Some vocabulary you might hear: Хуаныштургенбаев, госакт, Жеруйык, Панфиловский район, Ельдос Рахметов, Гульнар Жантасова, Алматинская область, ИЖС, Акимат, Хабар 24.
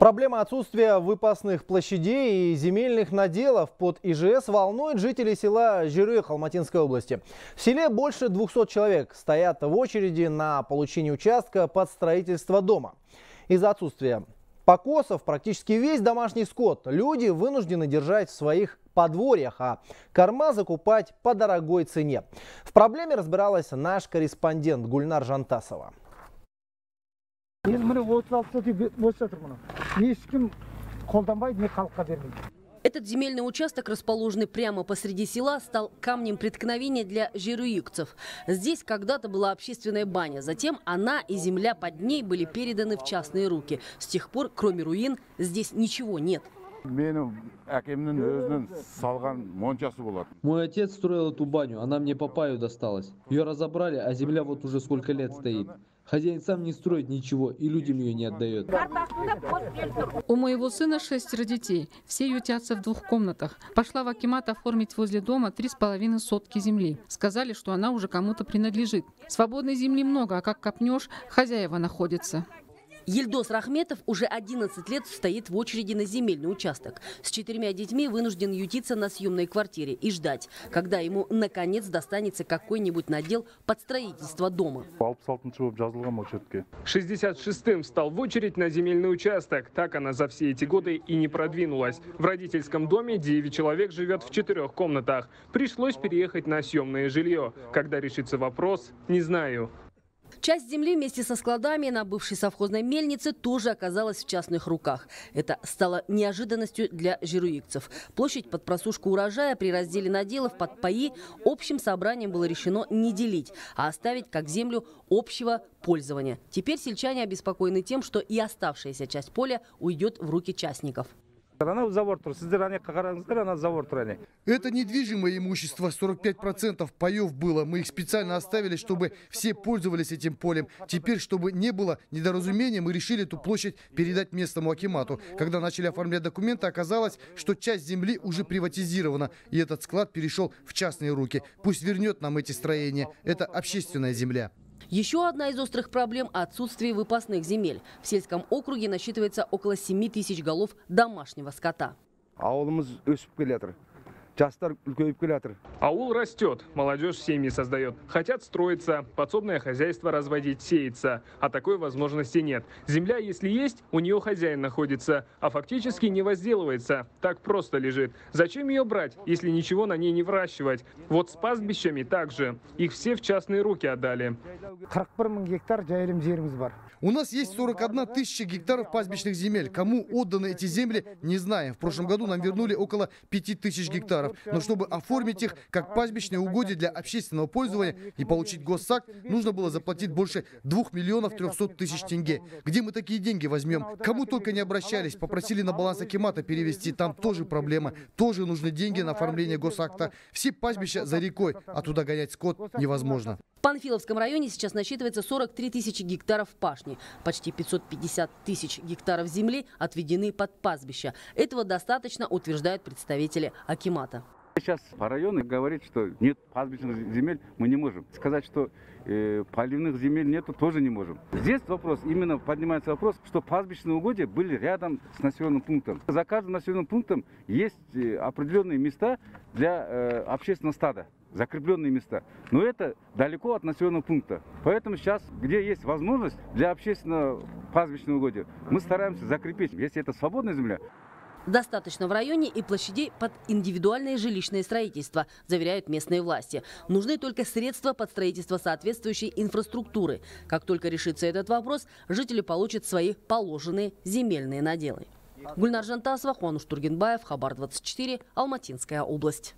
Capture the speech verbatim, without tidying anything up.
Проблема отсутствия выпасных площадей и земельных наделов под И Ж С волнует жителей села Жеруйык Алматинской области. В селе больше двухсот человек стоят в очереди на получение участка под строительство дома. Из-за отсутствия покосов практически весь домашний скот люди вынуждены держать в своих подворьях, а корма закупать по дорогой цене. В проблеме разбиралась наш корреспондент Гульнар Жантасова. Этот земельный участок, расположенный прямо посреди села, стал камнем преткновения для жеруйыкцев. Здесь когда-то была общественная баня. Затем она и земля под ней были переданы в частные руки. С тех пор, кроме руин, здесь ничего нет. Мой отец строил эту баню, она мне по паю досталась. Ее разобрали, а земля вот уже сколько лет стоит. Хозяин сам не строит ничего и людям ее не отдает. У моего сына шестеро детей. Все ютятся в двух комнатах. Пошла в Акимат оформить возле дома три с половиной сотки земли. Сказали, что она уже кому-то принадлежит. Свободной земли много, а как копнешь, хозяева находятся. Ельдос Рахметов уже одиннадцать лет стоит в очереди на земельный участок. С четырьмя детьми вынужден ютиться на съемной квартире и ждать, когда ему наконец достанется какой-нибудь надел под строительство дома. шестьдесят шестым стал в очередь на земельный участок. Так она за все эти годы и не продвинулась. В родительском доме девять человек живет в четырех комнатах. Пришлось переехать на съемное жилье. Когда решится вопрос, не знаю. Часть земли вместе со складами на бывшей совхозной мельнице тоже оказалась в частных руках. Это стало неожиданностью для жеруйыкцев. Площадь под просушку урожая при разделе наделов под паи общим собранием было решено не делить, а оставить как землю общего пользования. Теперь сельчане обеспокоены тем, что и оставшаяся часть поля уйдет в руки частников. Это недвижимое имущество. сорок пять процентов паев было. Мы их специально оставили, чтобы все пользовались этим полем. Теперь, чтобы не было недоразумения, мы решили эту площадь передать местному акимату. Когда начали оформлять документы, оказалось, что часть земли уже приватизирована. И этот склад перешел в частные руки. Пусть вернет нам эти строения. Это общественная земля. Еще одна из острых проблем – отсутствие выпасных земель. В сельском округе насчитывается около семи тысяч голов домашнего скота. Аул растет, молодежь семьи создает. Хотят строиться, подсобное хозяйство разводить, сеяться. А такой возможности нет. Земля, если есть, у нее хозяин находится, а фактически не возделывается. Так просто лежит. Зачем ее брать, если ничего на ней не выращивать? Вот с пастбищами также. Их все в частные руки отдали. У нас есть сорок одна тысяча гектаров пастбищных земель. Кому отданы эти земли, не знаем. В прошлом году нам вернули около пяти тысяч гектаров. Но чтобы оформить их как пастбищные угодья для общественного пользования и получить госакт, нужно было заплатить больше двух миллионов трёхсот тысяч тенге. Где мы такие деньги возьмем? Кому только не обращались, попросили на баланс акимата перевести. Там тоже проблема. Тоже нужны деньги на оформление госакта. Все пастбища за рекой, а туда гонять скот невозможно. В Панфиловском районе сейчас насчитывается сорок три тысячи гектаров пашни. Почти пятьсот пятьдесят тысяч гектаров земли отведены под пастбища. Этого достаточно, утверждают представители акимата. Сейчас по району говорит, что нет пастбищных земель, мы не можем. Сказать, что э, поливных земель нету, тоже не можем. Здесь вопрос, именно поднимается вопрос, что пастбищные угодья были рядом с населенным пунктом. За каждым населенным пунктом есть определенные места для э, общественного стада, закрепленные места. Но это далеко от населенного пункта. Поэтому сейчас, где есть возможность для общественного пастбищного угодья, мы стараемся закрепить, если это свободная земля. Достаточно в районе и площадей под индивидуальное жилищное строительство, заверяют местные власти. Нужны только средства под строительство соответствующей инфраструктуры. Как только решится этот вопрос, жители получат свои положенные земельные наделы. Гульнар Жантасова, Хуаныштургенбаев, Хабар двадцать четыре, Алматинская область.